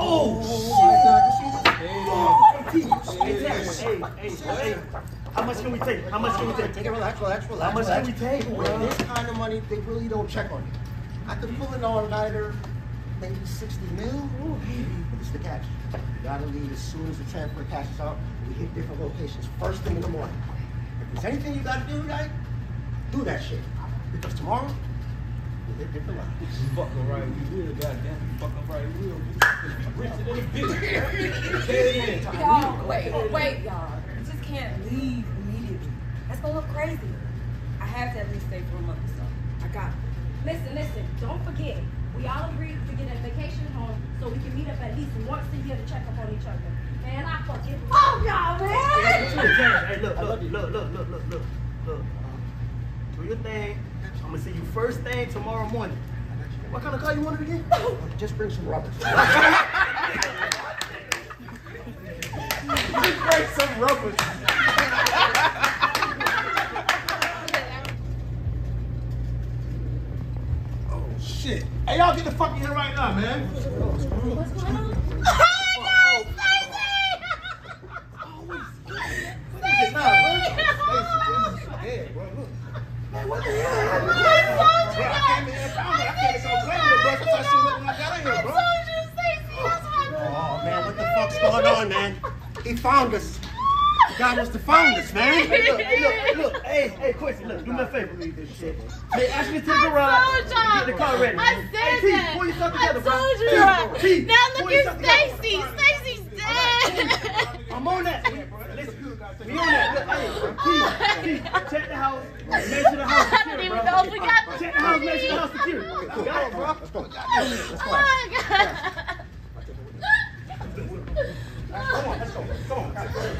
Hey. How much can we take? How much can we take? Take it, relax. How much can we take? With this kind of money, they really don't check on you. After pulling all-nighter, maybe 60 mil, but it's the catch. You gotta leave as soon as the transfer cashes out. We hit different locations first thing in the morning. If there's anything you gotta do tonight, do that shit. Because tomorrow, we hit different lines. Fucking right, we will, goddamn. Fucking right, we will. We rich today, bitch. Say it again. Y'all, wait, y'all. You just can't leave immediately. That's gonna look crazy. I have to at least stay for a month or so. I got it. Listen, don't forget. We all agreed to get a vacation home so we can meet up at least once a year to check up on each other. Man, I fucking love y'all, man! Hey, look. Do your thing. I'm gonna see you first thing tomorrow morning. What kind of car you wanted again? Just bring some rubbers. Just bring some rubbers. Shit. Hey, y'all get the fuck in here right now, man. What's going on? Oh, my God, Stacey! Man, what the hell? I told you, Stacey, that's my brother. Oh, man, what the fuck's going on, man? He found us. God was the founders, man. Hey, look. Hey, Quincy, look, do me a favor. Read this shit. Hey, ask me to the garage. Get the car ready. I said that. Pull yourself together, bro. Now look at Stacey. Stacey's dead. I'm on that. Listen, we on that. Hey, check the house. Measure the house secure, bro. I didn't even know we got this. Check the house. Measure the house secure. Got it, bro. Let's go. Oh my God. Come on, let's go.